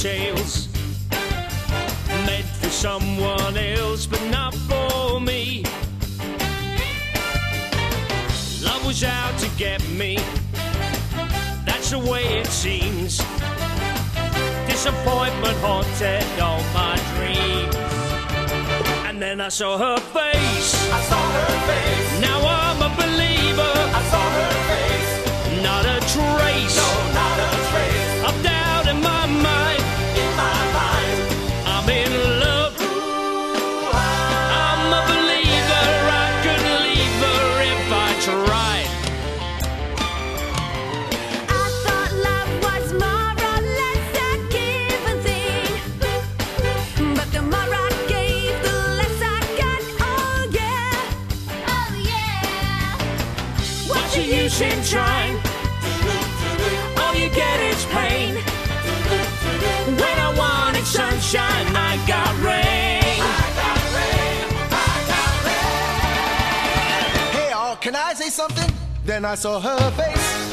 tales, made for someone else but not for me. Love was out to get me, that's the way it seems. Disappointment haunted all my dreams. And then I saw her face, I saw her face. Now I'm a believer, I saw her face. Not a trace, no, not a trace of doubt in my mind, in my mind. I'm in love. Ooh, I'm a believer. I could leave her if I tried. I thought love was more or less a given thing, but the more I gave, the less I got. Oh yeah, oh yeah. What's the use in trying? Get its pain. When I wanted sunshine, I got rain. I got rain. I got rain. Hey, all, can I say something? Then I saw her face.